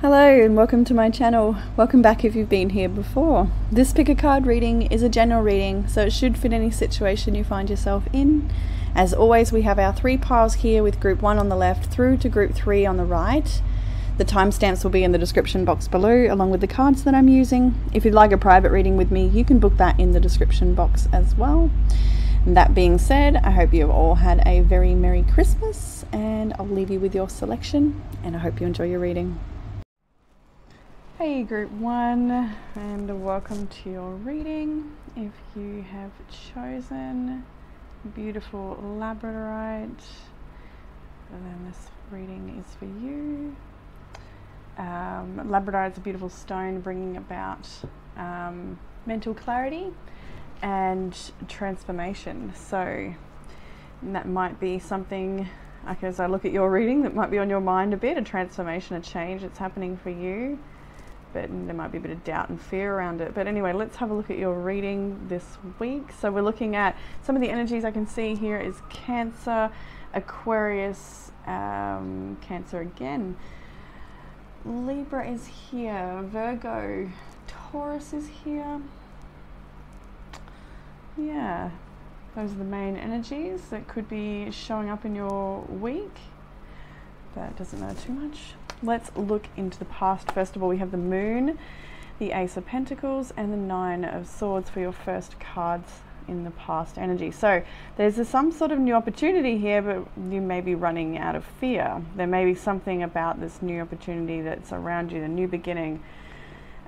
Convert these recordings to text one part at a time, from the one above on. Hello and welcome to my channel. Welcome back if you've been here before. This pick a card reading is a general reading, so it should fit any situation you find yourself in. As always, we have our three piles here with group 1 on the left through to group 3 on the right. The timestamps will be in the description box below along with the cards that I'm using. If you'd like a private reading with me, you can book that in the description box as well. And that being said, I hope you've all had a very Merry Christmas, and I'll leave you with your selection, and I hope you enjoy your reading. Hey group 1, and welcome to your reading. If you have chosen beautiful labradorite, then this reading is for you. Labradorite is a beautiful stone bringing about mental clarity and transformation. So that might be something, like, as I look at your reading, that might be on your mind a bit, a transformation, a change that's happening for you. But there might be a bit of doubt and fear around it. But anyway, let's have a look at your reading this week. So we're looking at some of the energies I can see here is Cancer, Aquarius, Cancer again, Libra is here, Virgo, Taurus is here. Yeah, those are the main energies that could be showing up in your week. That doesn't matter too much. Let's look into the past. First of all, we have the Moon, the Ace of Pentacles, and the Nine of Swords for your first cards in the past energy. So there's some sort of new opportunity here, but you may be running out of fear. There may be something about this new opportunity that's around you, the new beginning,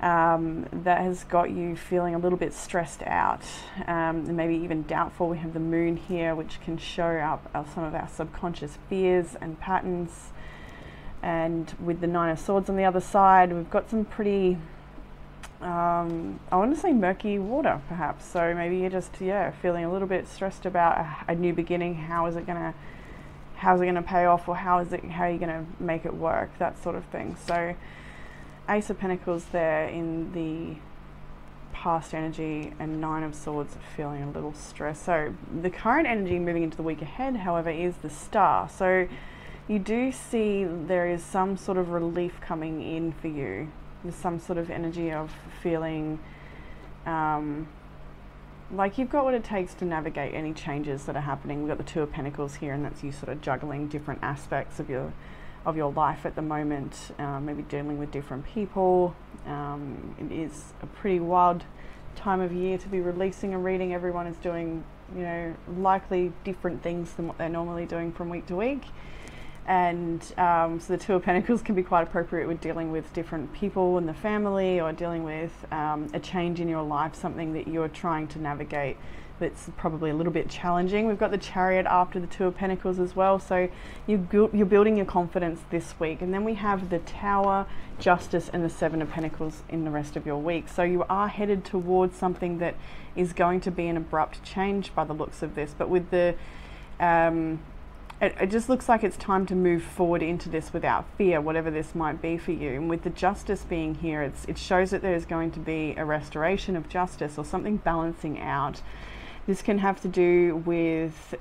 that has got you feeling a little bit stressed out, and maybe even doubtful. We have the Moon here, which can show up some of our subconscious fears and patterns. And with the Nine of Swords on the other side, we've got some pretty, I want to say murky water perhaps. So maybe you're just, yeah, feeling a little bit stressed about a new beginning. How's it gonna pay off, or how are you gonna make it work, that sort of thing. So Ace of Pentacles there in the past energy, and Nine of Swords feeling a little stressed. So the current energy moving into the week ahead, however, is the Star. So you do see there is some sort of relief coming in for you. There's some sort of energy of feeling like you've got what it takes to navigate any changes that are happening. We've got the Two of Pentacles here, and that's you sort of juggling different aspects of your life at the moment, maybe dealing with different people. It is a pretty wild time of year to be releasing a reading. Everyone is doing, you know, likely different things than what they're normally doing from week to week. And so the Two of Pentacles can be quite appropriate with dealing with different people in the family, or dealing with a change in your life, something that you're trying to navigate that's probably a little bit challenging. We've got the Chariot after the Two of Pentacles as well, so you're building your confidence this week. And then we have the Tower, Justice, and the Seven of Pentacles in the rest of your week. So you are headed towards something that is going to be an abrupt change by the looks of this, but with the it just looks like it's time to move forward into this without fear, whatever this might be for you. And with the Justice being here, it shows that there's going to be a restoration of justice, or something balancing out. This can have to do with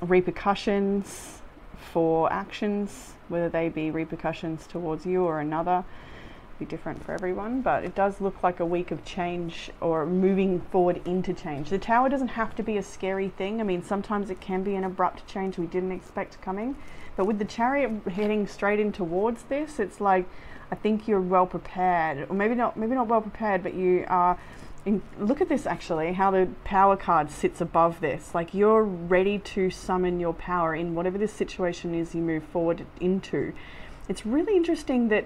repercussions for actions, whether they be repercussions towards you or another. Be different for everyone, but it does look like a week of change, or moving forward into change. The Tower doesn't have to be a scary thing. I mean, sometimes it can be an abrupt change we didn't expect coming, but with the Chariot heading straight in towards this, it's like, I think you're well prepared, or maybe not well prepared, but you are in, look at this actually, how the Power card sits above this, like you're ready to summon your power in whatever this situation is you move forward into. It's really interesting that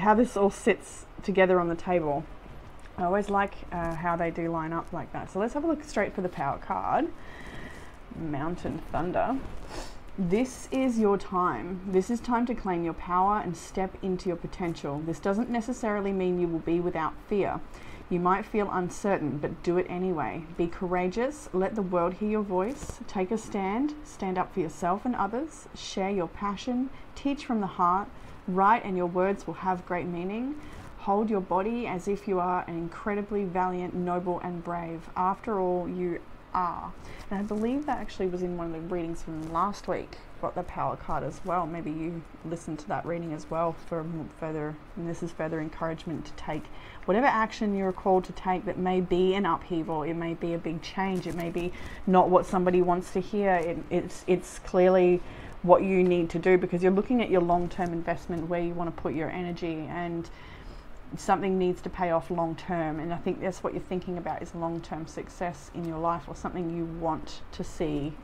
how this all sits together on the table. I always like how they do line up like that. So let's have a look straight for the Power card, Mountain Thunder. This is your time. This is time to claim your power and step into your potential. This doesn't necessarily mean you will be without fear. You might feel uncertain, but do it anyway. Be courageous, let the world hear your voice, take a stand, stand up for yourself and others, share your passion, teach from the heart, write and your words will have great meaning. Hold your body as if you are an incredibly valiant, noble and brave. After all, you are. And I believe that actually was in one of the readings from last week. got the Power card as well. Maybe you listen to that reading as well for further, and this is further encouragement to take whatever action you're called to take that may be an upheaval, it may be a big change, it may be not what somebody wants to hear, it's clearly what you need to do, because you're looking at your long-term investment, where you want to put your energy, and something needs to pay off long term. And I think that's what you're thinking about, is long-term success in your life, or something you want to see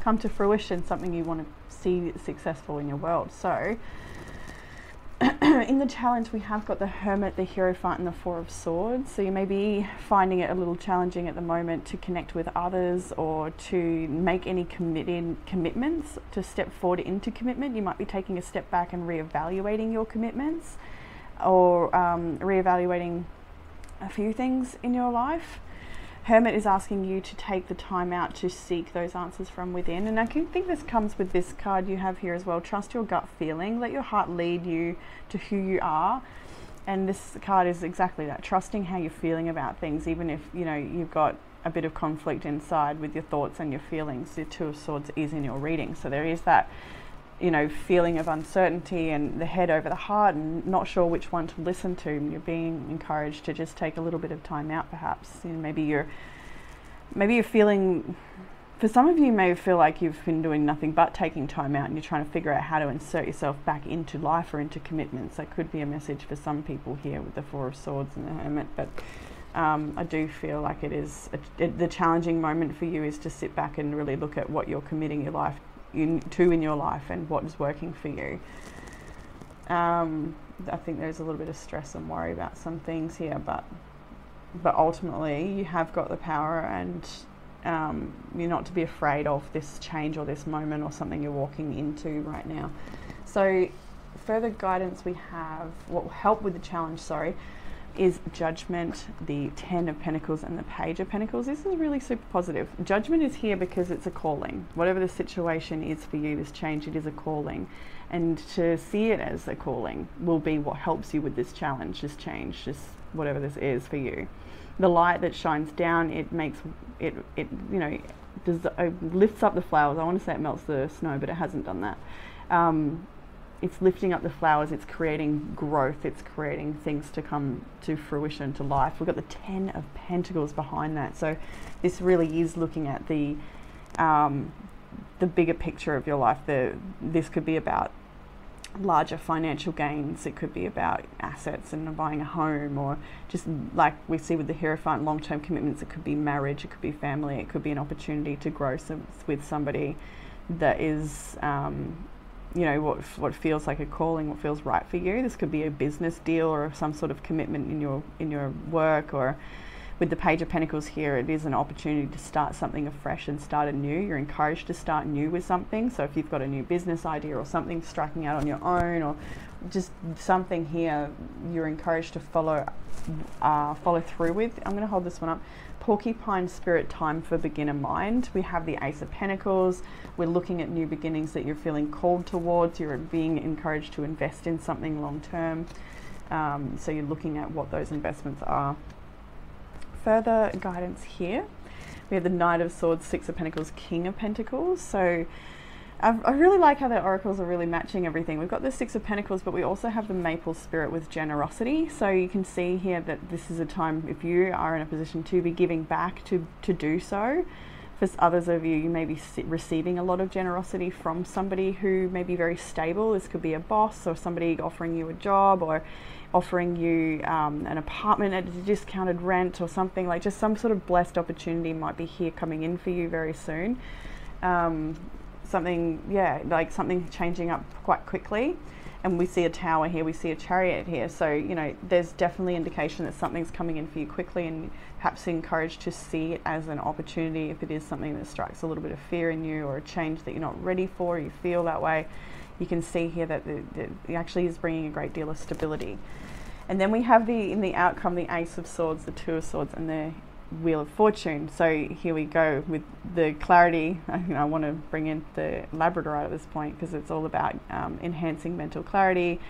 come to fruition, something you want to see successful in your world. So in the challenge we have got the Hermit, the Hierophant and the Four of Swords. So you may be finding it a little challenging at the moment to connect with others, or to make any commitments, to step forward into commitment. You might be taking a step back and reevaluating your commitments, or reevaluating a few things in your life. Hermit is asking you to take the time out to seek those answers from within. And I think this comes with this card you have here as well. Trust your gut feeling. Let your heart lead you to who you are. And this card is exactly that. Trusting how you're feeling about things, even if, you know, you've got a bit of conflict inside with your thoughts and your feelings. The Two of Swords is in your reading. So there is that, you know, feeling of uncertainty and the head over the heart and not sure which one to listen to. You're being encouraged to just take a little bit of time out, perhaps. You know, maybe you're feeling, for some of you may feel like you've been doing nothing but taking time out, and you're trying to figure out how to insert yourself back into life or into commitments. That could be a message for some people here with the Four of Swords and the Hermit. But I do feel like it is the challenging moment for you is to sit back and really look at what you're committing your life to in your life and what is working for you. I think there's a little bit of stress and worry about some things here, but ultimately you have got the power, and you're not to be afraid of this change or this moment or something you're walking into right now. So further guidance we have, what will help with the challenge, sorry, is Judgment, the Ten of Pentacles and the Page of Pentacles. This is really super positive. Judgment is here because it's a calling. Whatever the situation is for you, this change, it is a calling. And to see it as a calling will be what helps you with this challenge, this change, this whatever this is for you. The light that shines down, it makes, it you know, lifts up the flowers. I want to say it melts the snow, but it hasn't done that. It's lifting up the flowers, it's creating growth, it's creating things to come to fruition, to life. We've got the Ten of Pentacles behind that. So this really is looking at the bigger picture of your life. This could be about larger financial gains. It could be about assets and buying a home, or just like we see with the Hierophant, long-term commitments. It could be marriage, it could be family, it could be an opportunity to grow with somebody that is... you know, what feels like a calling, what feels right for you. This could be a business deal or some sort of commitment in your work. Or with the Page of Pentacles here, it is an opportunity to start something afresh and start anew. You're encouraged to start new with something. So if you've got a new business idea or something, striking out on your own, or just something here, you're encouraged to follow through with. I'm going to hold this one up. Porcupine Spirit, Time for Beginner Mind. We have the Ace of Pentacles. We're looking at new beginnings that you're feeling called towards. You're being encouraged to invest in something long term. So you're looking at what those investments are. Further guidance here, we have the Knight of Swords, Six of Pentacles, King of Pentacles. So I really like how their oracles are really matching everything. We've got the Six of Pentacles, but we also have the Maple Spirit with generosity. So you can see here that this is a time, if you are in a position to be giving back, to do so. For others of you, you may be receiving a lot of generosity from somebody who may be very stable. This could be a boss, or somebody offering you a job, or offering you an apartment at a discounted rent or something. Like, just some sort of blessed opportunity might be here coming in for you very soon. Something, yeah, like something changing up quite quickly. And we see a Tower here, we see a Chariot here. So, you know, there's definitely indication that something's coming in for you quickly, and perhaps encouraged to see it as an opportunity. If it is something that strikes a little bit of fear in you, or a change that you're not ready for, or you feel that way, you can see here that it actually is bringing a great deal of stability. And then we have in the outcome, the Ace of Swords, the Two of Swords and the Wheel of Fortune. So here we go with the clarity. I want to bring in the Labradorite at this point, because it's all about enhancing mental clarity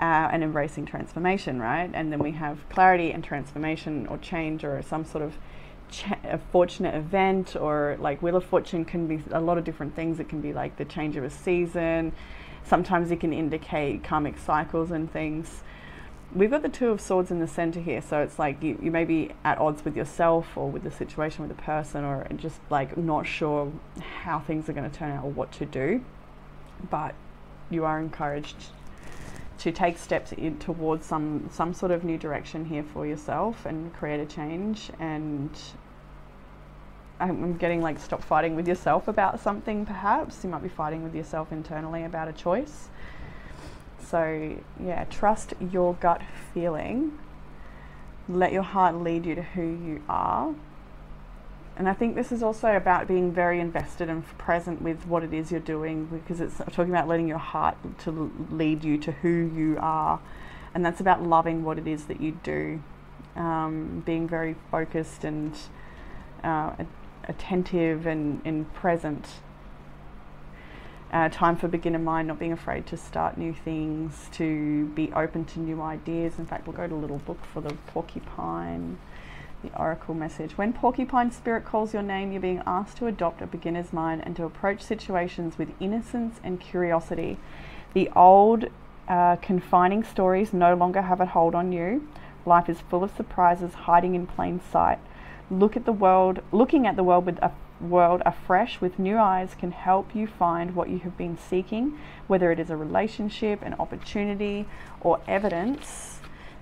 and embracing transformation, right? And then we have clarity and transformation, or change, or some sort of a fortunate event, or like Wheel of Fortune can be a lot of different things. It can be like the change of a season. Sometimes it can indicate karmic cycles and things. We've got the Two of Swords in the center here, so it's like you may be at odds with yourself or with the situation, with a person, or just like not sure how things are going to turn out or what to do. But you are encouraged to take steps towards some sort of new direction here for yourself and create a change. And I'm getting like stop fighting with yourself about something. Perhaps you might be fighting with yourself internally about a choice. So yeah, trust your gut feeling. Let your heart lead you to who you are. And I think this is also about being very invested and present with what it is you're doing, because it's talking about letting your heart to lead you to who you are. And that's about loving what it is that you do, being very focused and attentive and present. Time for beginner mind, not being afraid to start new things, to be open to new ideas. In fact, we'll go to Little Book for the porcupine, the oracle message. When porcupine spirit calls your name, you're being asked to adopt a beginner's mind and to approach situations with innocence and curiosity. The old confining stories no longer have a hold on you. Life is full of surprises hiding in plain sight. Looking at the world with a world afresh with new eyes can help you find what you have been seeking, whether it is a relationship, an opportunity, or evidence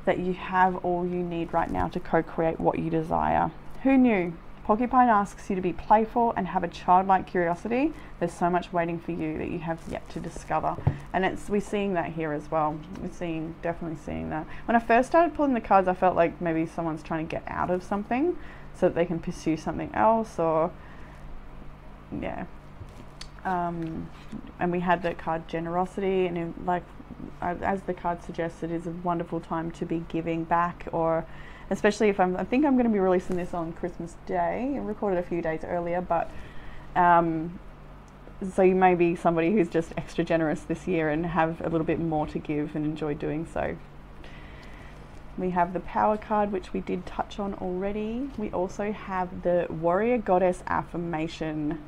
that you have all you need right now to co-create what you desire. Who knew? Porcupine asks you to be playful and have a childlike curiosity. There's so much waiting for you that you have yet to discover. And we're seeing that here as well. We're definitely seeing that. When I first started pulling the cards, I felt like maybe someone's trying to get out of something so that they can pursue something else, or yeah. And we had that card generosity, and as the card suggests, it is a wonderful time to be giving back, or especially if I think I'm going to be releasing this on Christmas Day. I recorded a few days earlier, but so you may be somebody who's just extra generous this year and have a little bit more to give and enjoy doing so. We have the Power card, which we did touch on already. We also have the Warrior Goddess affirmation.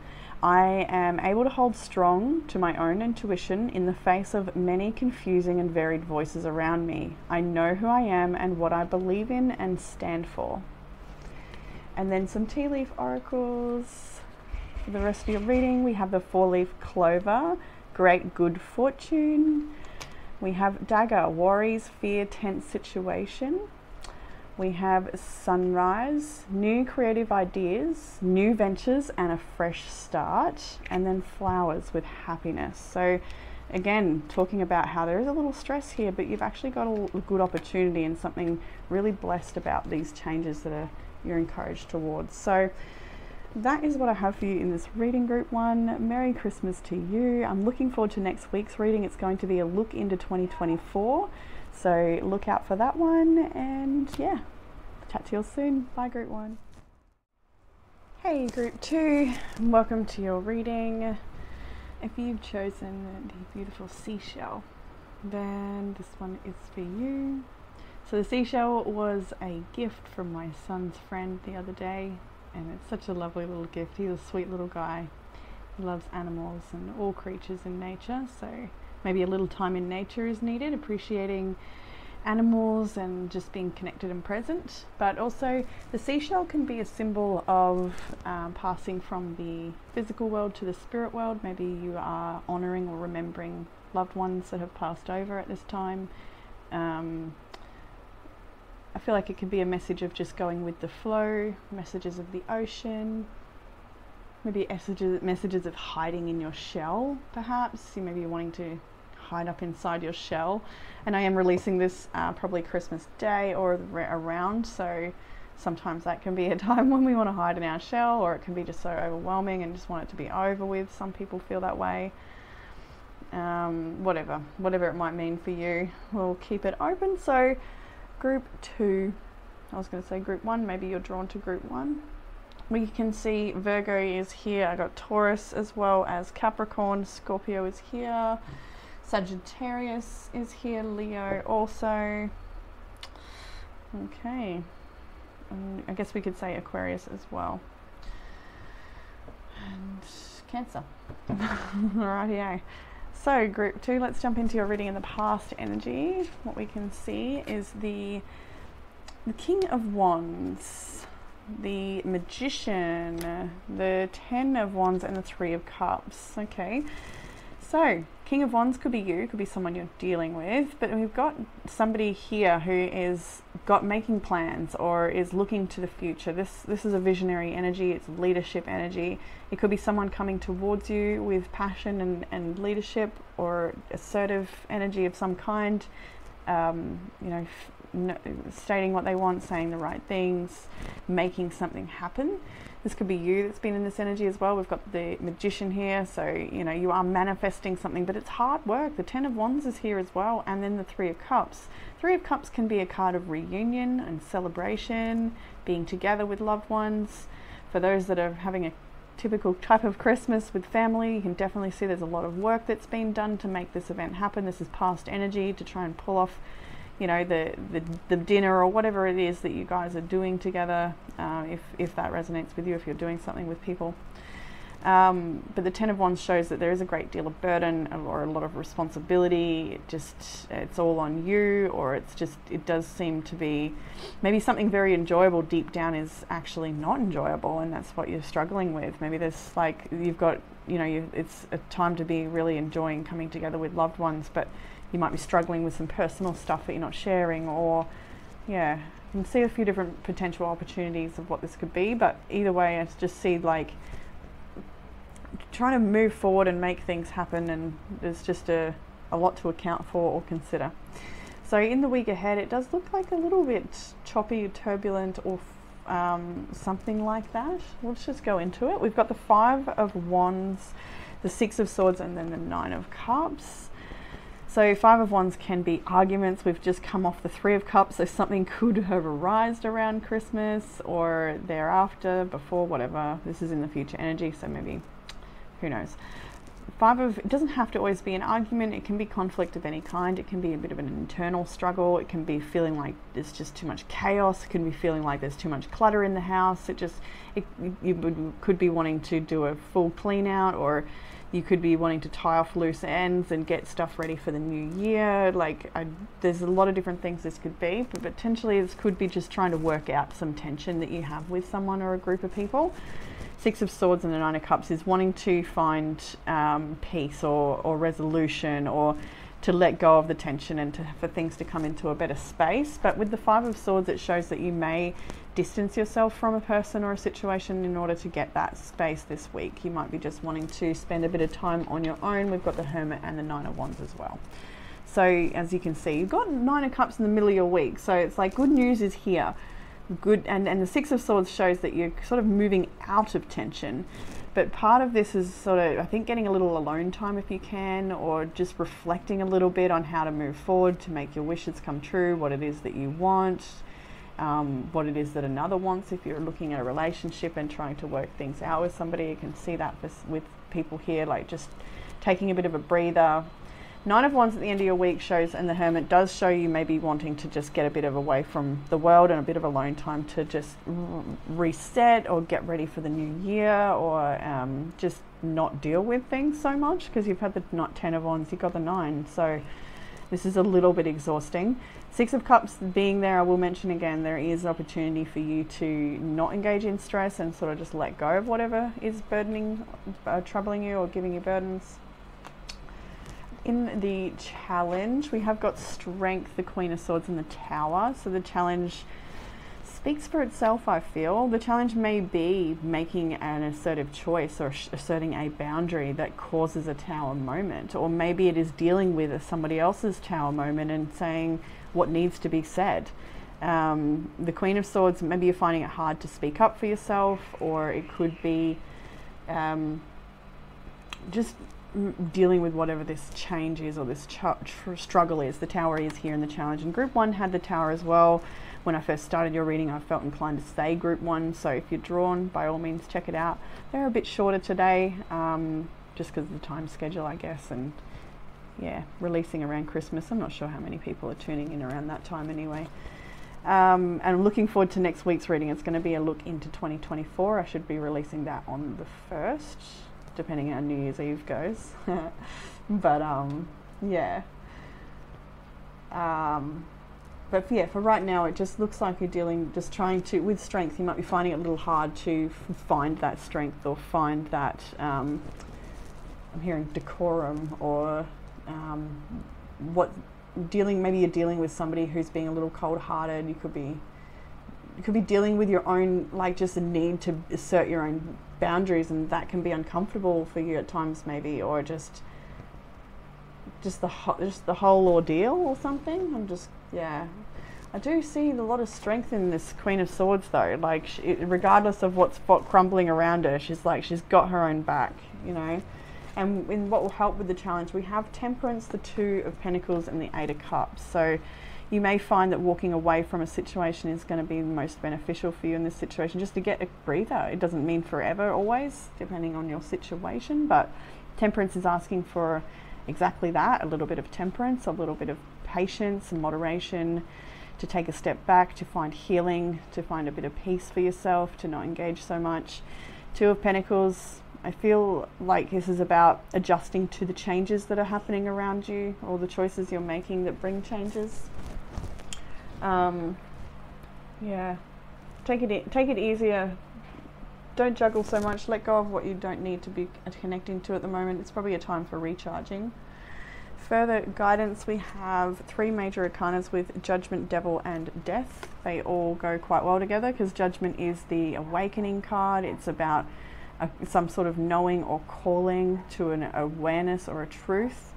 I am able to hold strong to my own intuition in the face of many confusing and varied voices around me. I know who I am and what I believe in and stand for. And then some tea leaf oracles. For the rest of your reading, we have the four-leaf clover, great good fortune. We have dagger, worries, fear, tense situation. We have sunrise, new creative ideas, new ventures, and a fresh start. And then flowers with happiness. So again, talking about how there is a little stress here, but you've actually got a good opportunity and something really blessed about these changes that you're encouraged towards. So that is what I have for you in this reading group one. Merry Christmas to you. I'm looking forward to next week's reading. It's going to be a look into 2024. So look out for that one, and yeah, chat to you all soon. Bye group one. Hey group two, welcome to your reading. If you've chosen the beautiful seashell, then this one is for you. So the seashell was a gift from my son's friend the other day. And it's such a lovely little gift. He's a sweet little guy. He loves animals and all creatures in nature. So maybe a little time in nature is needed, appreciating animals and just being connected and present. But also the seashell can be a symbol of passing from the physical world to the spirit world. Maybe you are honoring or remembering loved ones that have passed over at this time. I feel like it could be a message of just going with the flow, messages of the ocean, maybe messages of hiding in your shell, perhaps. You may be wanting to hide up inside your shell. And I am releasing this probably Christmas Day or around, so sometimes that can be a time when we want to hide in our shell, or it can be just so overwhelming and just want it to be over with. Some people feel that way. Whatever it might mean for you, we'll keep it open. So group two, I was going to say group one, maybe you're drawn to group one. We can see Virgo is here. I got Taurus as well as Capricorn. Scorpio is here. Sagittarius is here. Leo also. Okay. I guess we could say Aquarius as well. And Cancer. Rightio. So group two, let's jump into your reading in the past energy. What we can see is the King of Wands, the Magician, the Ten of Wands, and the Three of Cups. Okay, so King of Wands could be you, could be someone you're dealing with, but we've got somebody here who is making plans or is looking to the future. This is a visionary energy, it's leadership energy. It could be someone coming towards you with passion and leadership, or assertive energy of some kind, you know, stating what they want, saying the right things, making something happen. This could be you that's been in this energy as well. We've got the Magician here, so you know you are manifesting something, but it's hard work. The Ten of Wands is here as well, and then the Three of Cups. Three of Cups can be a card of reunion and celebration, being together with loved ones. For those that are having a typical type of Christmas with family, you can definitely see there's a lot of work that's been done to make this event happen. This is past energy to try and pull off, you know, the dinner or whatever it is that you guys are doing together, if that resonates with you, if you're doing something with people. But the Ten of Wands shows that there is a great deal of burden or a lot of responsibility. It's all on you, or it does seem to be maybe something very enjoyable deep down is actually not enjoyable, and that's what you're struggling with. Maybe there's like, you've got, you know, it's a time to be really enjoying coming together with loved ones, but you might be struggling with some personal stuff that you're not sharing, or yeah, you can see a few different potential opportunities of what this could be. But either way, I just see like trying to move forward and make things happen, and there's just a lot to account for or consider. So in the week ahead, it does look like a little bit choppy, turbulent, or something like that. Let's just go into it. We've got the Five of Wands, the Six of Swords, and then the Nine of Cups. So Five of Wands can be arguments. We've just come off the Three of Cups, so something could have arisen around Christmas or thereafter, before, whatever. This is in the future energy, so maybe, who knows. It doesn't have to always be an argument. It can be conflict of any kind. It can be a bit of an internal struggle. It can be feeling like there's just too much chaos. It can be feeling like there's too much clutter in the house. You could be wanting to do a full clean out, or you could be wanting to tie off loose ends and get stuff ready for the new year. Like, there's a lot of different things this could be, but potentially this could be just trying to work out some tension that you have with someone or a group of people. Six of Swords and the Nine of Cups is wanting to find peace or resolution, or to let go of the tension and for things to come into a better space. But with the Five of Swords, it shows that you may distance yourself from a person or a situation in order to get that space this week. You might be just wanting to spend a bit of time on your own. We've got the Hermit and the Nine of Wands as well. So as you can see, you've got Nine of Cups in the middle of your week. So it's like good news is here. Good, and the Six of Swords shows that you're sort of moving out of tension. But part of this is sort of, I think, getting a little alone time if you can, or just reflecting a little bit on how to move forward to make your wishes come true, what it is that you want, what it is that another wants. If you're looking at a relationship and trying to work things out with somebody, you can see that with people here, like just taking a bit of a breather. Nine of Wands at the end of your week shows, and the Hermit does show you maybe wanting to just get a bit of away from the world and a bit of alone time to just reset or get ready for the new year, or just not deal with things so much, because you've had the Ten of Wands, you've got the Nine, so this is a little bit exhausting. Six of Cups being there, I will mention again, there is opportunity for you to not engage in stress and sort of just let go of whatever is burdening, troubling you or giving you burdens. In the challenge, we have got Strength, the Queen of Swords, and the Tower. So the challenge speaks for itself, I feel. The challenge may be making an assertive choice or asserting a boundary that causes a Tower moment, or maybe it is dealing with somebody else's Tower moment and saying what needs to be said. The Queen of Swords, maybe you're finding it hard to speak up for yourself, or it could be just dealing with whatever this change is or this struggle is. The Tower is here in the challenge, and group one had the Tower as well. When I first started your reading, I felt inclined to say group one, so if you're drawn, by all means check it out. They're a bit shorter today, just because of the time schedule, I guess, and yeah, releasing around Christmas. I'm not sure how many people are tuning in around that time anyway. And I'm looking forward to next week's reading. It's going to be a look into 2024. I should be releasing that on the 1st, depending on how New Year's Eve goes. But yeah. But yeah, for right now, it just looks like you're dealing, just trying to, with strength, you might be finding it a little hard to find that strength or find that, I'm hearing decorum, or maybe you're dealing with somebody who's being a little cold-hearted. You could be dealing with your own, like, just a need to assert your own boundaries, and that can be uncomfortable for you at times, maybe, or just the whole ordeal or something. I'm just, yeah. I do see a lot of strength in this Queen of Swords, though. Like, she, regardless of what's crumbling around her, she's like, she's got her own back, you know. And in what will help with the challenge, we have Temperance, the Two of Pentacles, and the Eight of Cups. So you may find that walking away from a situation is going to be the most beneficial for you in this situation, just to get a breather. It doesn't mean forever, always, depending on your situation. But Temperance is asking for exactly that, a little bit of temperance, a little bit of patience and moderation, to take a step back, to find healing, to find a bit of peace for yourself, to not engage so much. Two of Pentacles, I feel like this is about adjusting to the changes that are happening around you, or the choices you're making that bring changes. Yeah, take it easier. Don't juggle so much. Let go of what you don't need to be connecting to at the moment. It's probably a time for recharging. Further guidance, we have three major arcanas with Judgment, Devil, and Death. They all go quite well together, because Judgment is the awakening card. It's about some sort of knowing or calling to an awareness or a truth,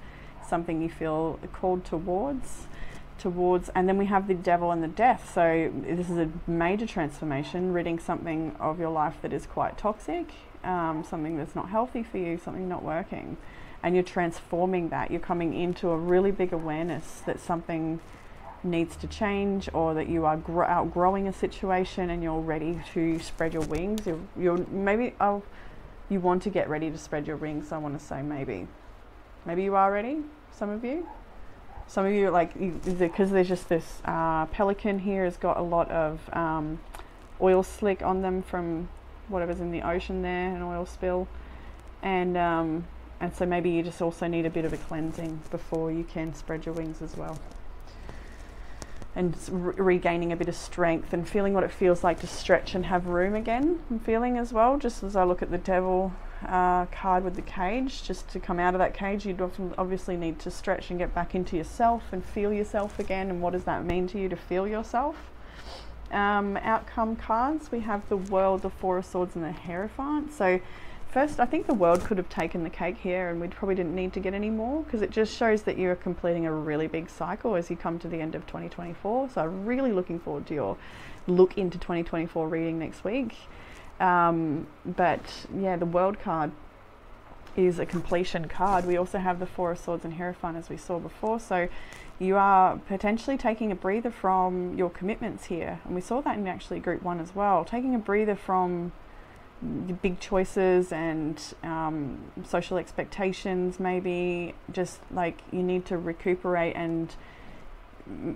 something you feel called towards. And then we have the Devil and the Death. So this is a major transformation, ridding something of your life that is quite toxic, something that's not healthy for you, something not working, and you're transforming that. You're coming into a really big awareness that something needs to change, or that you are outgrowing a situation and you're ready to spread your wings. You want to get ready to spread your wings. I want to say maybe you are ready. Some of you, like, because there's just this pelican here has got a lot of oil slick on them from whatever's in the ocean there, an oil spill, and so maybe you just also need a bit of a cleansing before you can spread your wings as well. And regaining a bit of strength and feeling what it feels like to stretch and have room again. I'm feeling as well, just as I look at the Devil card with the cage, just to come out of that cage, you'd obviously need to stretch and get back into yourself and feel yourself again. And what does that mean to you to feel yourself? Outcome cards, we have the World, the Four of Swords, and the Hierophant. So first, I think the World could have taken the cake here, and we probably didn't need to get any more, because it just shows that you are completing a really big cycle as you come to the end of 2024. So I'm really looking forward to your look into 2024 reading next week. But yeah, the World card is a completion card. We also have the Four of Swords and Hierophant, as we saw before. So you are potentially taking a breather from your commitments here. And we saw that in actually group one as well, taking a breather from big choices and social expectations. Maybe just like you need to recuperate and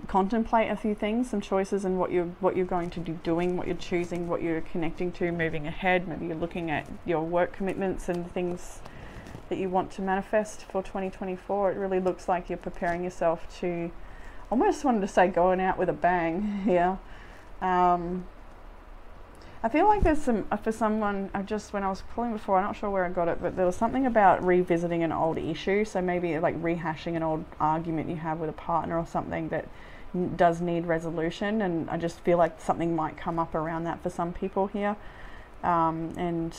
contemplate a few things, some choices, and what you're going to be doing, what you're choosing, what you're connecting to, moving ahead. Maybe you're looking at your work commitments and things that you want to manifest for 2024. It really looks like you're preparing yourself to, almost wanted to say, going out with a bang here. I feel like there's some, for someone, when I was pulling before, I'm not sure where I got it, but there was something about revisiting an old issue. So maybe like rehashing an old argument you have with a partner or something that does need resolution. And I just feel like something might come up around that for some people here. And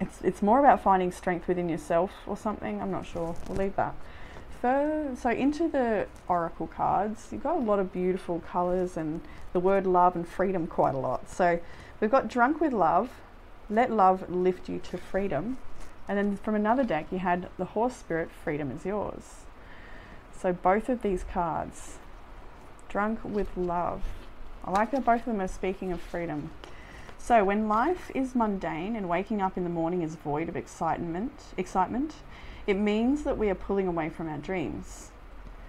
it's more about finding strength within yourself or something. I'm not sure. We'll leave that. So into the oracle cards, you've got a lot of beautiful colors and the word love and freedom quite a lot. So we've got Drunk with Love, Let Love Lift You to Freedom. And then from another deck, you had the Horse Spirit, Freedom is Yours. So both of these cards, Drunk with Love. I like that both of them are speaking of freedom. So when life is mundane and waking up in the morning is void of excitement, it means that we are pulling away from our dreams.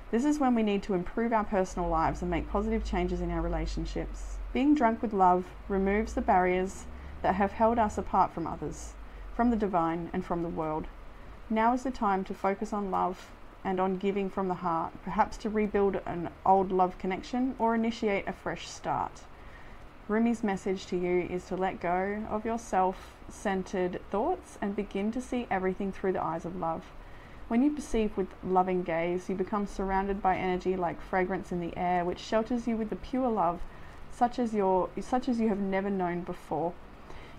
This is when we need to improve our personal lives and make positive changes in our relationships. Being drunk with love removes the barriers that have held us apart from others, from the divine, and from the world. Now is the time to focus on love and on giving from the heart, perhaps to rebuild an old love connection or initiate a fresh start. Rumi's message to you is to let go of your self-centered thoughts and begin to see everything through the eyes of love. When you perceive with loving gaze, you become surrounded by energy like fragrance in the air, which shelters you with the pure love such as you have never known before.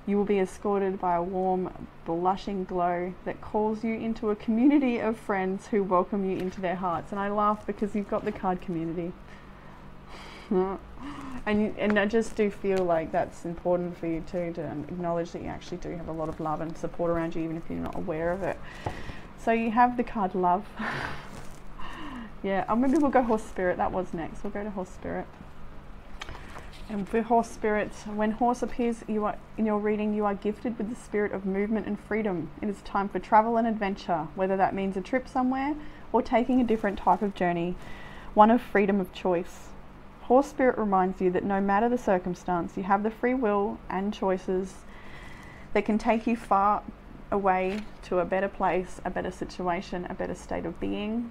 You will be escorted by a warm, blushing glow that calls you into a community of friends who welcome you into their hearts. And I laugh because you've got the card community. And I just do feel like that's important for you too, to acknowledge that you actually do have a lot of love and support around you, even if you're not aware of it. So you have the card love. Yeah, or maybe we'll go horse spirit. That was next. We'll go to horse spirit. And for horse spirit, when horse appears in your reading, you are gifted with the spirit of movement and freedom. It is time for travel and adventure, whether that means a trip somewhere or taking a different type of journey, one of freedom of choice. Horse spirit reminds you that no matter the circumstance, you have the free will and choices that can take you far away to a better place, a better situation, a better state of being.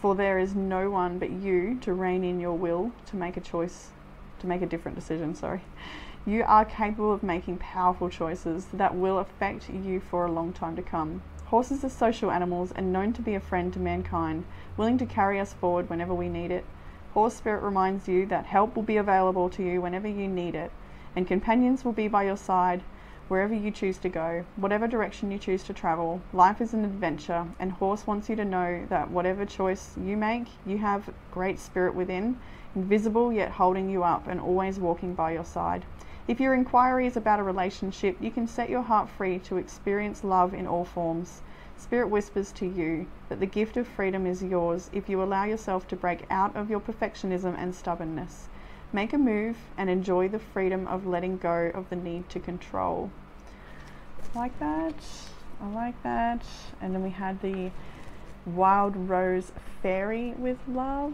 For there is no one but you to rein in your will to make a choice, to make a different decision, sorry. You are capable of making powerful choices that will affect you for a long time to come. Horses are social animals and known to be a friend to mankind, willing to carry us forward whenever we need it. Horse spirit reminds you that help will be available to you whenever you need it, and companions will be by your side wherever you choose to go, whatever direction you choose to travel. Life is an adventure, and horse wants you to know that whatever choice you make, you have great spirit within, invisible yet holding you up and always walking by your side. If your inquiry is about a relationship, you can set your heart free to experience love in all forms. Spirit whispers to you that the gift of freedom is yours if you allow yourself to break out of your perfectionism and stubbornness. Make a move and enjoy the freedom of letting go of the need to control. Like that. I like that. And then we had the Wild Rose Fairy with love.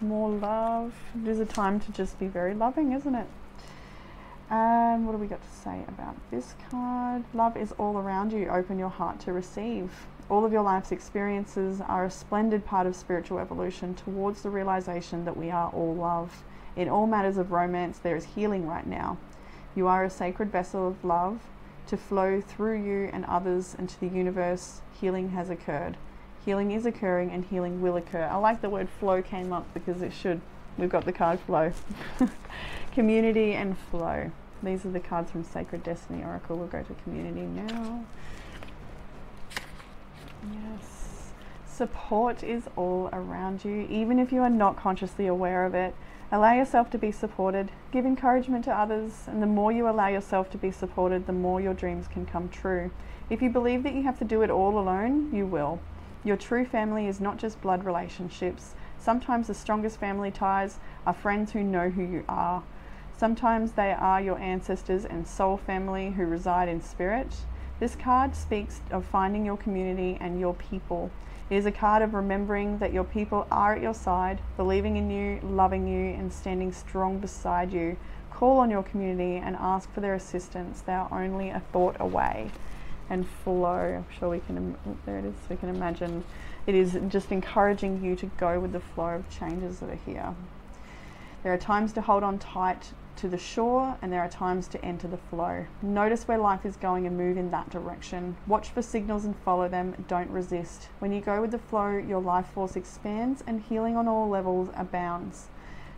More love. It is a time to just be very loving, isn't it? And what do we got to say about this card? Love is all around you. Open your heart to receive. All of your life's experiences are a splendid part of spiritual evolution towards the realization that we are all love. In all matters of romance, there is healing right now. You are a sacred vessel of love to flow through you and others and to the universe. Healing has occurred. Healing is occurring and healing will occur. I like the word flow came up because it should. We've got the card flow. Community and flow. These are the cards from Sacred Destiny Oracle. We'll go to community now. Yes. Support is all around you, even if you are not consciously aware of it. Allow yourself to be supported. Give encouragement to others, and the more you allow yourself to be supported, the more your dreams can come true. If you believe that you have to do it all alone, you will. Your true family is not just blood relationships. Sometimes the strongest family ties are friends who know who you are. Sometimes they are your ancestors and soul family who reside in spirit. This card speaks of finding your community and your people. It is a card of remembering that your people are at your side, believing in you, loving you, and standing strong beside you. Call on your community and ask for their assistance. They are only a thought away. And flow. I'm sure we can, there it is, we can imagine. It is just encouraging you to go with the flow of changes that are here. There are times to hold on tight to the shore, and there are times to enter the flow. Notice where life is going and move in that direction. Watch for signals and follow them. Don't resist. When you go with the flow, your life force expands and healing on all levels abounds.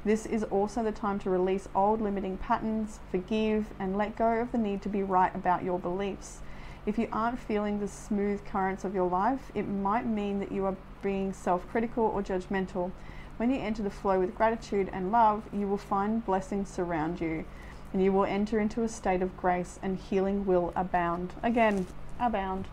This is also the time to release old limiting patterns, forgive, and let go of the need to be right about your beliefs. If you aren't feeling the smooth currents of your life, it might mean that you are being self-critical or judgmental. When you enter the flow with gratitude and love, you will find blessings surround you, and you will enter into a state of grace, and healing will abound. Again, abound.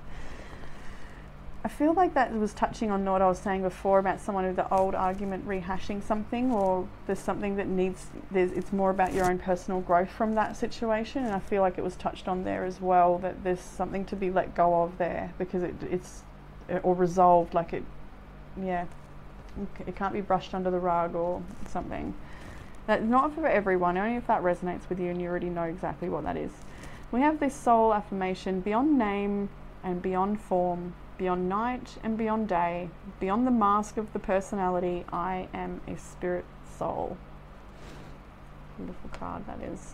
I feel like that was touching on what I was saying before about someone with the old argument rehashing something, or there's something that it's more about your own personal growth from that situation, and I feel like it was touched on there as well, that there's something to be let go of there, because it's resolved, like it, yeah, It can't be brushed under the rug or something. That's not for everyone, only if that resonates with you and you already know exactly what that is. We have this soul affirmation: beyond name and beyond form, beyond night and beyond day, beyond the mask of the personality, I am a spirit soul. Beautiful card that is.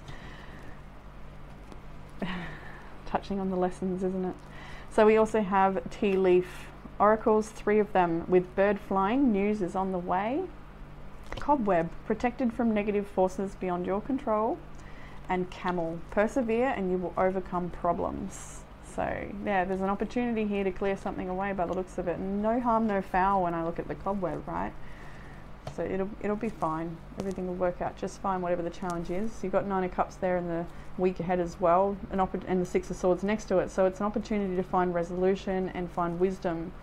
Touching on the lessons, isn't it? So we also have tea leaf oracles, 3 of them, with bird flying, news is on the way. Cobweb, protected from negative forces beyond your control. And camel, persevere and you will overcome problems. So yeah, there's an opportunity here to clear something away by the looks of it. No harm, no foul when I look at the cobweb, right? So it'll be fine. Everything will work out just fine, whatever the challenge is. You've got 9 of Cups there in the week ahead as well, and the 6 of Swords next to it. So it's an opportunity to find resolution and find wisdom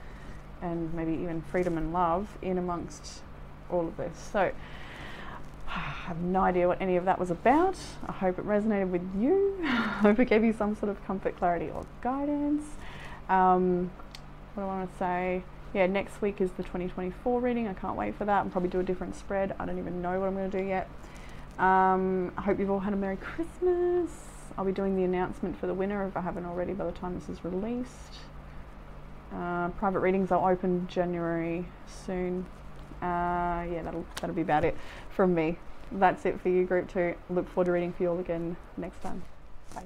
and maybe even freedom and love in amongst all of this. So I have no idea what any of that was about. I hope it resonated with you. I hope it gave you some sort of comfort, clarity or guidance. What do I want to say? Yeah, next week is the 2024 reading. I can't wait for that. I'll probably do a different spread. I don't even know what I'm going to do yet. I hope you've all had a Merry Christmas. I'll be doing the announcement for the winner if I haven't already by the time this is released. Private readings I'll open January soon. Yeah, that'll be about it from me. That's it for you, Group 2. Look forward to reading for you all again next time. Bye.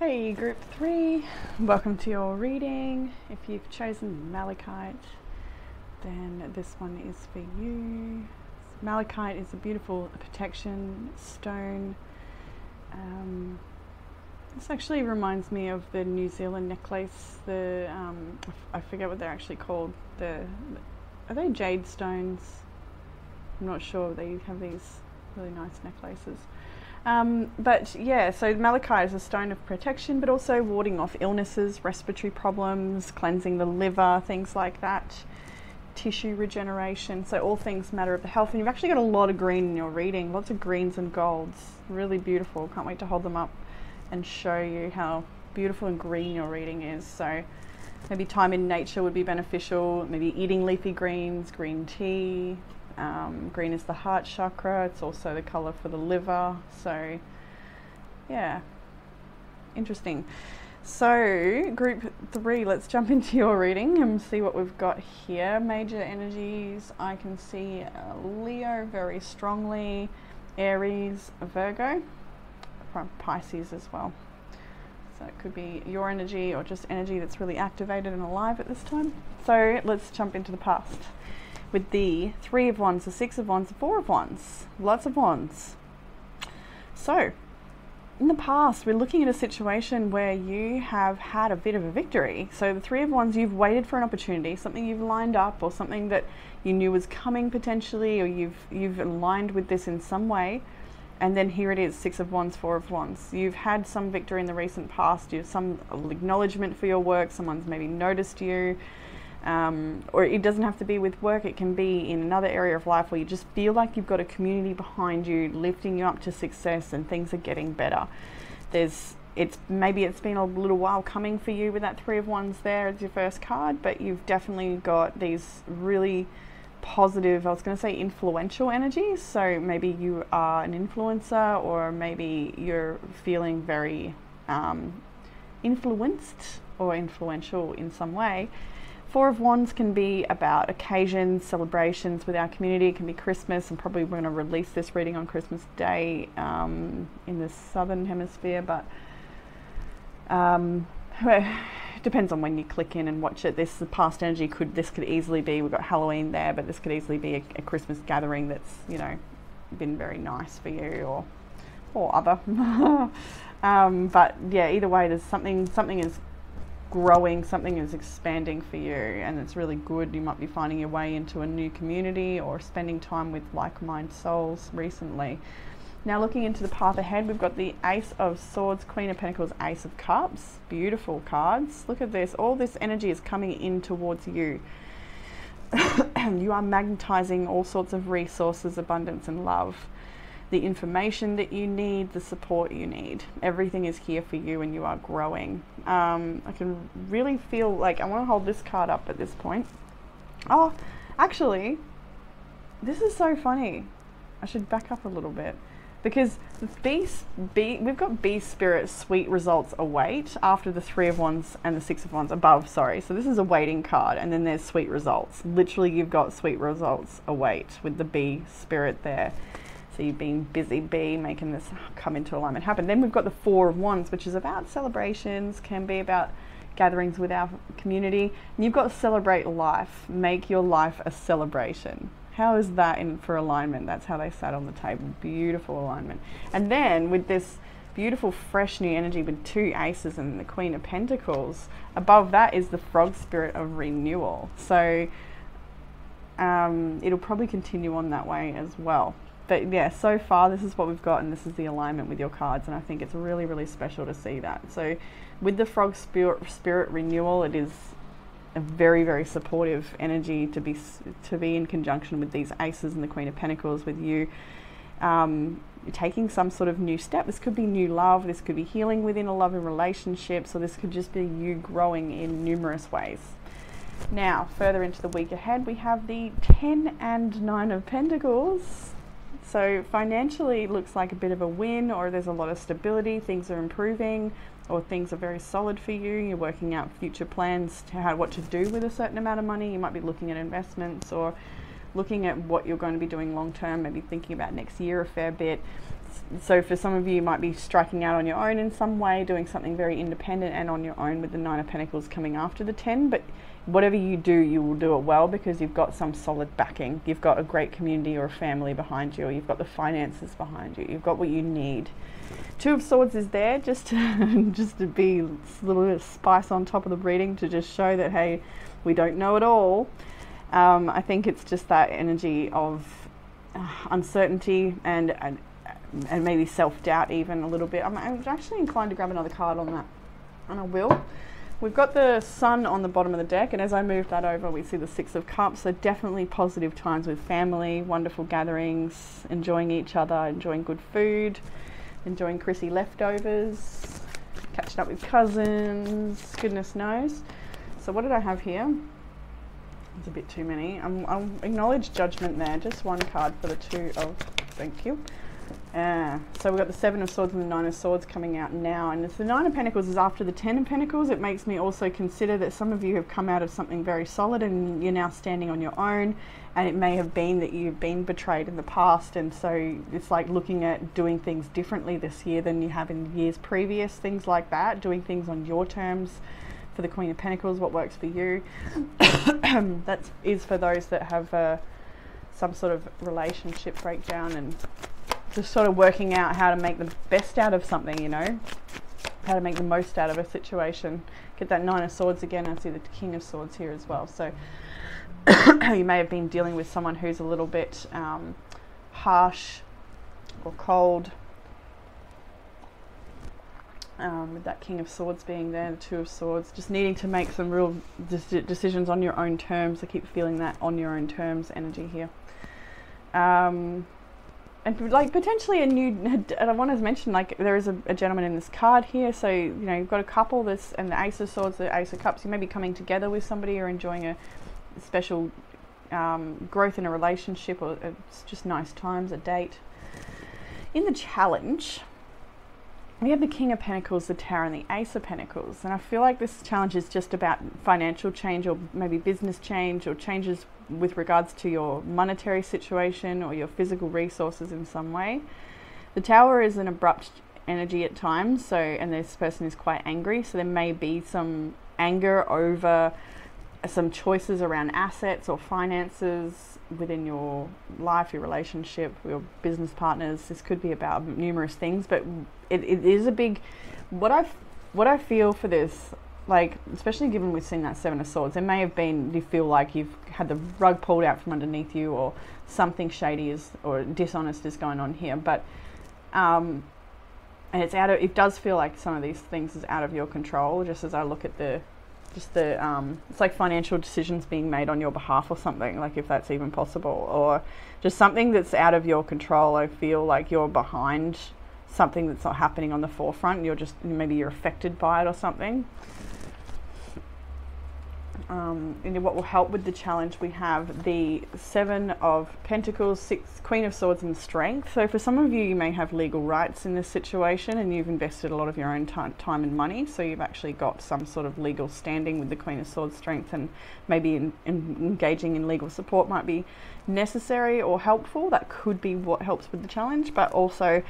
Hey, Group 3, welcome to your reading. If you've chosen Malachite, then this one is for you. Malachite is a beautiful protection stone. This actually reminds me of the New Zealand necklace. The I forget what they're actually called. Are they jade stones? I'm not sure. They have these really nice necklaces. But yeah, so malachite is a stone of protection, but also warding off illnesses, respiratory problems, cleansing the liver, things like that, tissue regeneration. So all things matter of the health. And you've actually got a lot of green in your reading, lots of greens and golds. Really beautiful. Can't wait to hold them up and show you how beautiful and green your reading is. So maybe time in nature would be beneficial. Maybe eating leafy greens, green tea. Green is the heart chakra. It's also the color for the liver. So yeah, interesting. So Group 3, let's jump into your reading and see what we've got here. Major energies, I can see Leo very strongly, Aries, Virgo, Pisces as well. So it could be your energy or just energy that's really activated and alive at this time. So let's jump into the past. With the 3 of Wands, the 6 of Wands, the 4 of Wands, lots of wands. So in the past, we're looking at a situation where you have had a bit of a victory. So the 3 of Wands, you've waited for an opportunity, something you've lined up or something that you knew was coming potentially, or you've aligned with this in some way. And then here it is, 6 of Wands, 4 of Wands. You've had some victory in the recent past. You have some acknowledgement for your work. Someone's maybe noticed you. Or it doesn't have to be with work, it can be in another area of life where you just feel like you've got a community behind you, lifting you up to success, and things are getting better. Maybe it's been a little while coming for you with that 3 of Wands there as your first card, but you've definitely got these really positive, I was going to say influential energies. So maybe you are an influencer, or maybe you're feeling very influenced or influential in some way. 4 of Wands can be about occasions, celebrations with our community. It can be Christmas, and probably we're going to release this reading on Christmas Day in the Southern Hemisphere, but it depends on when you click in and watch it. This, the past energy, could easily be, we've got Halloween there, but this could easily be a Christmas gathering that's, you know, been very nice for you, or other. But yeah, either way, there's something is growing, something is expanding for you, and it's really good. You might be finding your way into a new community or spending time with like-minded souls recently. Now looking into the path ahead, we've got the Ace of Swords, Queen of Pentacles, Ace of Cups. Beautiful cards. Look at this. All this energy is coming in towards you. You are magnetizing all sorts of resources, abundance and love. The information that you need, the support you need, everything is here for you, and you are growing. I can really feel like I want to hold this card up at this point. Oh, Actually, this is so funny. I should back up a little bit, because we've got beast spirit, sweet results await after the Three of Wands and the Six of Wands above, sorry. So this is a waiting card, and then there's sweet results. Literally, you've got sweet results await with the bee spirit there. So you've been busy bee, making this come into alignment happen. Then we've got the Four of Wands, which is about celebrations, can be about gatherings with our community. And you've got to celebrate life, make your life a celebration. How is that in for alignment? That's how they sat on the table. Beautiful alignment. And then with this beautiful fresh new energy with two aces and the Queen of Pentacles, above that is the frog spirit of renewal. So it'll probably continue on that way as well. But yeah, so far this is what we've got, and this is the alignment with your cards, and I think it's really, really special to see that. So with the frog spirit renewal, it is a very, very supportive energy to be in conjunction with these aces and the Queen of Pentacles, with you taking some sort of new step. This could be new love, this could be healing within a loving relationship, so this could just be you growing in numerous ways. Now, further into the week ahead, we have the 10 and 9 of Pentacles. So financially, it looks like a bit of a win, or there's a lot of stability, things are improving, or things are very solid for you. You're working out future plans to how, what to do with a certain amount of money. You might be looking at investments, or looking at what you're going to be doing long term, maybe thinking about next year a fair bit. So for some of you, you might be striking out on your own in some way, doing something very independent and on your own, with the 9 of Pentacles coming after the 10. But whatever you do, you will do it well, because you've got some solid backing. You've got a great community or a family behind you, or you've got the finances behind you. You've got what you need. Two of Swords is there just to, be a little bit of spice on top of the reading, to just show that, hey, we don't know it all. I think it's just that energy of uncertainty and maybe self-doubt even a little bit. I'm actually inclined to grab another card on that, and I will. We've got the Sun on the bottom of the deck, and as I move that over, we see the Six of Cups. So definitely positive times with family, wonderful gatherings, enjoying each other, enjoying good food, enjoying Chrissy leftovers, catching up with cousins, goodness knows. So what did I have here? It's a bit too many. I'll acknowledge judgment there. Just one card for the Two of, thank you. So we've got the Seven of Swords and the Nine of Swords coming out now, and if the Nine of Pentacles is after the Ten of Pentacles, it makes me also consider that some of you have come out of something very solid, and you're now standing on your own, and it may have been that you've been betrayed in the past, and so it's like looking at doing things differently this year than you have in years previous, things like that, doing things on your terms. For the Queen of Pentacles, what works for you, that is for those that have some sort of relationship breakdown, and just sort of working out how to make the best out of something, you know, how to make the most out of a situation. Get that Nine of Swords again. I see the King of Swords here as well. So you may have been dealing with someone who's a little bit harsh or cold. With that King of Swords being there, the Two of Swords, just needing to make some real decisions on your own terms. I keep feeling that on your own terms energy here. And like potentially a new, and I want to mention, like, there is a gentleman in this card here. So, you know, you've got a couple, this and the Ace of Swords, the Ace of Cups. You may be coming together with somebody, or enjoying a special growth in a relationship, or it's just nice times, a date. In the challenge, we have the King of Pentacles, the Tower, and the Ace of Pentacles, and I feel like this challenge is just about financial change, or maybe business change, or changes with regards to your monetary situation or your physical resources in some way. The Tower is an abrupt energy at times, so, and this person is quite angry, so there may be some anger over some choices around assets or finances within your life, your relationship, your business partners. This could be about numerous things, but it is a big, what I feel for this, like, especially given we've seen that Seven of Swords, there may have been, you feel like you've had the rug pulled out from underneath you, or something shady is, or dishonest is going on here, but and it's out of, it does feel like some of these things is out of your control, just as I look at the it's like financial decisions being made on your behalf or something, like, if that's even possible, or just something that's out of your control. I feel like you're behind something that's not happening on the forefront, and you're just, maybe you're affected by it or something. and what will help with the challenge, we have the Seven of Pentacles, Queen of Swords and Strength. So for some of you, you may have legal rights in this situation and you've invested a lot of your own time and money, so you've actually got some sort of legal standing with the Queen of Swords Strength, and maybe engaging in legal support might be necessary or helpful. That could be what helps with the challenge, but also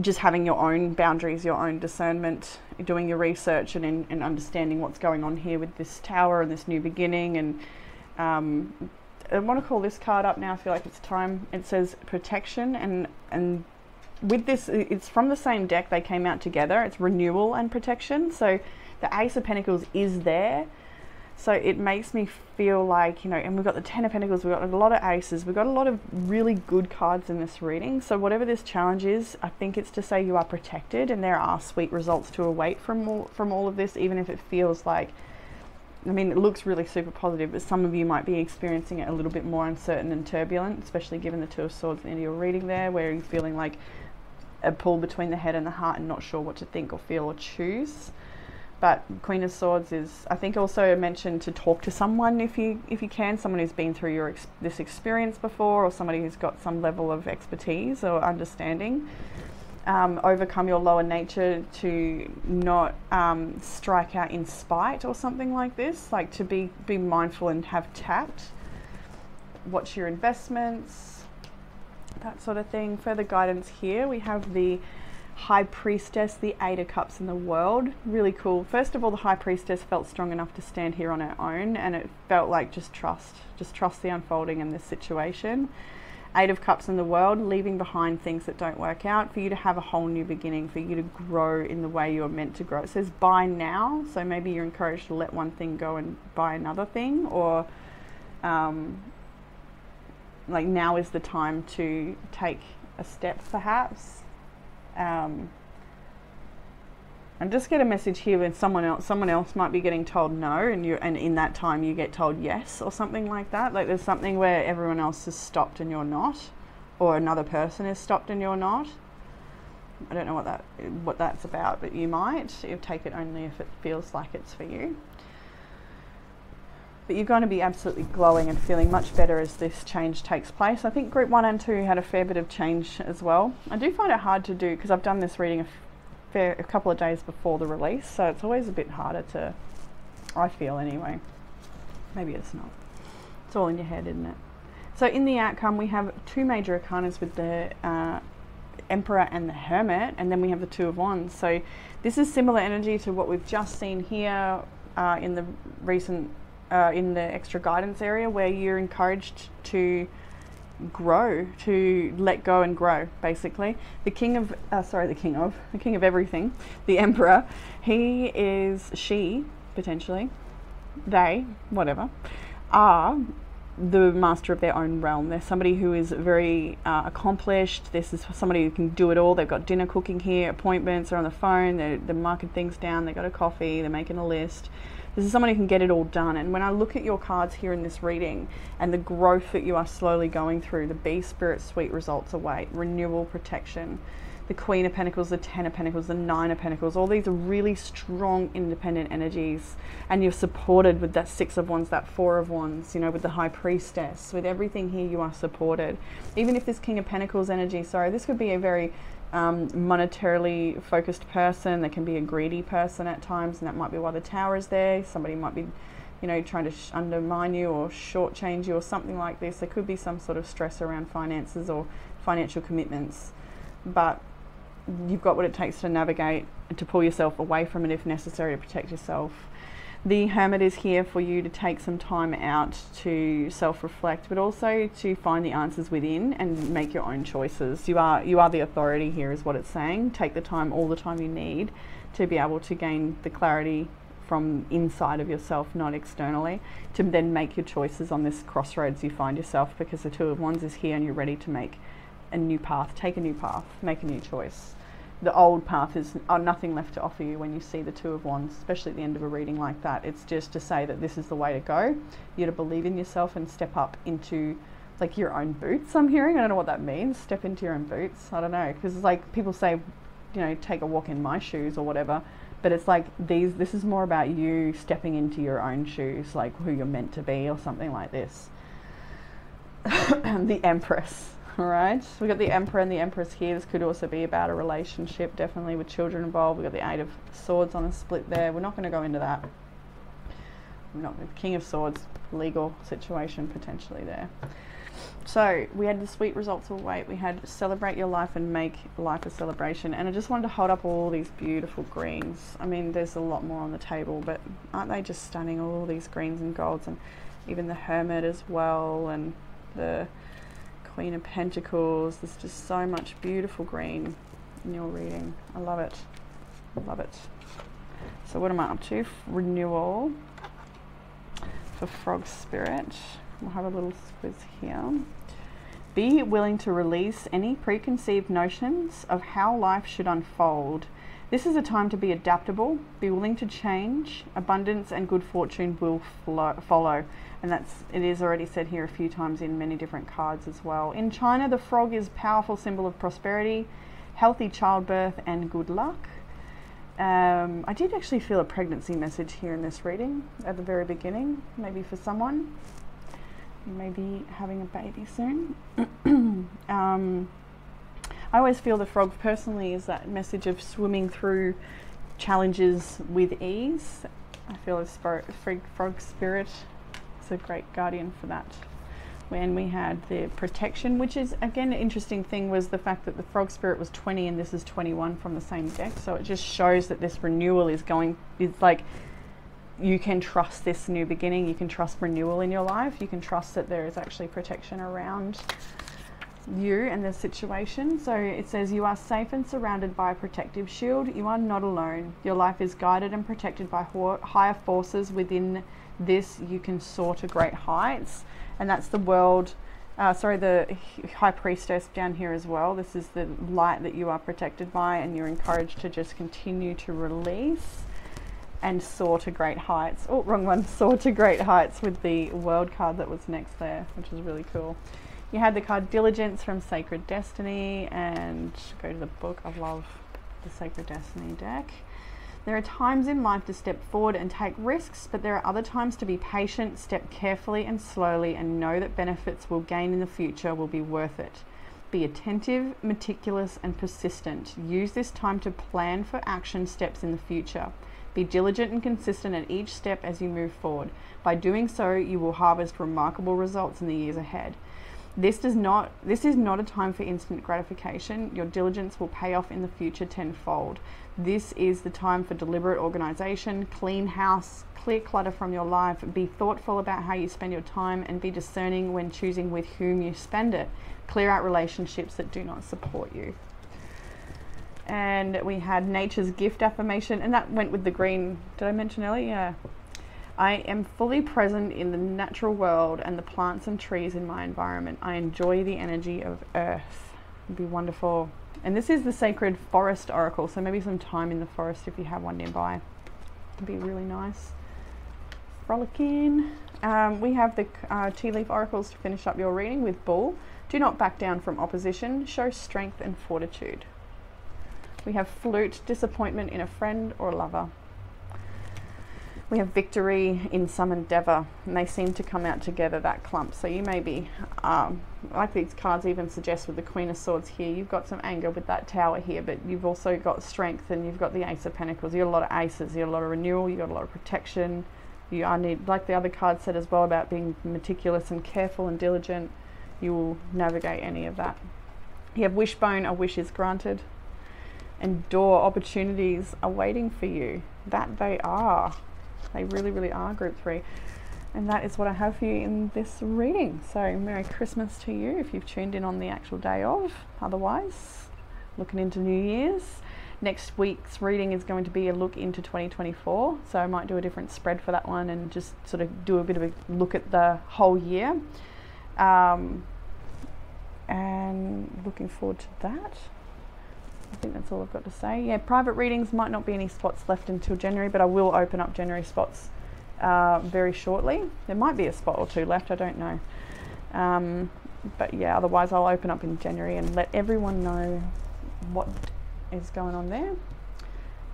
just having your own boundaries, your own discernment, doing your research and understanding what's going on here with this Tower and this new beginning. And I want to call this card up now. I feel like it's time. It says protection, and with this, it's from the same deck. They came out together. It's renewal and protection. So the Ace of Pentacles is there. So it makes me feel like, you know, and we've got the Ten of Pentacles, we've got a lot of aces, we've got a lot of really good cards in this reading. So whatever this challenge is, I think it's to say you are protected, and there are sweet results to await from all of this, even if it feels like, I mean, it looks really super positive, but some of you might be experiencing it a little bit more uncertain and turbulent, especially given the Two of Swords in your reading there, where you're feeling like a pull between the head and the heart and not sure what to think or feel or choose. But Queen of Swords is, I think, also mentioned to talk to someone if you can, someone who's been through your this experience before, or somebody who's got some level of expertise or understanding. Overcome your lower nature to not strike out in spite or something like this, like to be mindful and have tact. Watch your investments, that sort of thing. Further guidance here, we have the High Priestess, the Eight of Cups and the World. Really cool. First of all, the High Priestess felt strong enough to stand here on her own, and it felt like just trust the unfolding in this situation. Eight of Cups and the World, leaving behind things that don't work out, for you to have a whole new beginning, for you to grow in the way you're meant to grow. It says buy now, so maybe you're encouraged to let one thing go and buy another thing, or like now is the time to take a step perhaps. I'm just getting a message here when someone else might be getting told no, and in that time you get told yes or something like that. Like there's something where everyone else is stopped and you're not, or another person is stopped and you're not. I don't know what that's about, but you might take it only if it feels like it's for you. But you're going to be absolutely glowing and feeling much better as this change takes place. I think group 1 and 2 had a fair bit of change as well. I do find it hard to do, because I've done this reading a couple of days before the release, so it's always a bit harder to, I feel anyway. Maybe it's not. It's all in your head, isn't it? So in the outcome, we have two major arcanas with the Emperor and the Hermit, and then we have the Two of Wands. So this is similar energy to what we've just seen here in the recent in the extra guidance area, where you're encouraged to grow, to let go and grow, basically. The king of everything, the Emperor, he is, she, potentially, they, whatever, are the master of their own realm. They're somebody who is very accomplished. This is somebody who can do it all. They've got dinner cooking here, appointments, they're on the phone, they're marking things down, they've got a coffee, they're making a list. This is someone who can get it all done. And when I look at your cards here in this reading and the growth that you are slowly going through, the Bee Spirit, sweet results await, renewal, protection, the Queen of Pentacles, the Ten of Pentacles, the Nine of Pentacles, all these are really strong independent energies, and you're supported with that Six of Wands, that Four of Wands, you know, with the High Priestess, with everything here you are supported. Even if this King of Pentacles energy, sorry, this could be a very monetarily focused person. They can be a greedy person at times, and that might be why the Tower is there. Somebody might be, you know, trying to undermine you or shortchange you or something like this. There could be some sort of stress around finances or financial commitments, but you've got what it takes to navigate, to pull yourself away from it if necessary, to protect yourself. The Hermit is here for you to take some time out to self-reflect, but also to find the answers within and make your own choices. You are the authority here, is what it's saying. Take the time, all the time you need, to be able to gain the clarity from inside of yourself, not externally, to then make your choices on this crossroads you find yourself, because the Two of Wands is here and you're ready to make a new path, take a new path, make a new choice. The old path is nothing left to offer you when you see the Two of Wands, especially at the end of a reading like that. It's just to say that this is the way to go. You're to believe in yourself and step up into, like, your own boots, I'm hearing. I don't know what that means. Step into your own boots. I don't know. Because, like, people say, you know, take a walk in my shoes or whatever. But it's like these, this is more about you stepping into your own shoes, like who you're meant to be or something like this. The Empress, all right? So we've got the Emperor and the Empress here. This could also be about a relationship, definitely with children involved. We've got the Eight of Swords on a split there. We're not going to go into that. We're not, the King of Swords, legal situation potentially there. So we had the sweet results will wait. We had celebrate your life and make life a celebration. And I just wanted to hold up all these beautiful greens. I mean, there's a lot more on the table, but aren't they just stunning? All these greens and golds, and even the Hermit as well, and the Queen of Pentacles. There's just so much beautiful green in your reading. I love it. I love it. So what am I up to? Renewal for Frog Spirit. We'll have a little squiz here. Be willing to release any preconceived notions of how life should unfold. This is a time to be adaptable, be willing to change. Abundance and good fortune will follow. And that's, it is already said here a few times in many different cards as well. In China, the frog is a powerful symbol of prosperity, healthy childbirth, and good luck. I did actually feel a pregnancy message here in this reading at the very beginning, maybe for someone. You may be having a baby soon. I always feel the frog personally is that message of swimming through challenges with ease. I feel the frog spirit is a great guardian for that. When we had the protection, which is again an interesting thing, was the fact that the frog spirit was 20 and this is 21 from the same deck. So it just shows that this renewal is going, it's like, you can trust this new beginning, you can trust renewal in your life, you can trust that there is actually protection around you and the situation. So it says, you are safe and surrounded by a protective shield. You are not alone. Your life is guided and protected by higher forces. Within this, you can soar to great heights. And that's the world, the High Priestess down here as well. This is the light that you are protected by, and you're encouraged to just continue to release and soar to great heights. Oh, wrong one. Soar to great heights with the world card that was next there, which is really cool. You had the card Diligence from Sacred Destiny, and go to the book. I love the Sacred Destiny deck. There are times in life to step forward and take risks, but there are other times to be patient, step carefully and slowly, and know that benefits we'll gain in the future will be worth it. Be attentive, meticulous, and persistent. Use this time to plan for action steps in the future. Be diligent and consistent at each step as you move forward. By doing so, you will harvest remarkable results in the years ahead. This is not a time for instant gratification. Your diligence will pay off in the future tenfold. This is the time for deliberate organization, clean house, clear clutter from your life. Be thoughtful about how you spend your time, and be discerning when choosing with whom you spend it. Clear out relationships that do not support you. And we had nature's gift affirmation, and that went with the green. Did I mention earlier? Yeah. I am fully present in the natural world and the plants and trees in my environment. I enjoy the energy of earth. It'd be wonderful. And this is the Sacred Forest Oracle, so maybe some time in the forest if you have one nearby. It'd be really nice. Frolicking. We have the Tea Leaf Oracles to finish up your reading with Bull. Do not back down from opposition. Show strength and fortitude. We have Flute, disappointment in a friend or lover. We have victory in some endeavor, and they seem to come out together, that clump. So you may be, like these cards even suggest with the Queen of Swords here, you've got some anger with that Tower here, but you've also got strength, and you've got the Ace of Pentacles. You've got a lot of aces, you've got a lot of renewal, you've got a lot of protection. You are need, like the other card said as well, about being meticulous and careful and diligent. You will navigate any of that. You have Wishbone, a wish is granted. And door opportunities are waiting for you. That they are. They really, really are, group three. And that is what I have for you in this reading. So Merry Christmas to you if you've tuned in on the actual day of. Otherwise, looking into New Year's. Next week's reading is going to be a look into 2024. So I might do a different spread for that one and just sort of do a bit of a look at the whole year. And looking forward to that. I think that's all I've got to say. Yeah, private readings, might not be any spots left until January, but I will open up January spots very shortly. There might be a spot or two left, I don't know. But yeah, otherwise I'll open up in January and let everyone know what is going on there.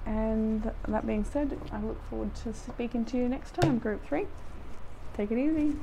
And that being said, I look forward to speaking to you next time, Group 3. Take it easy.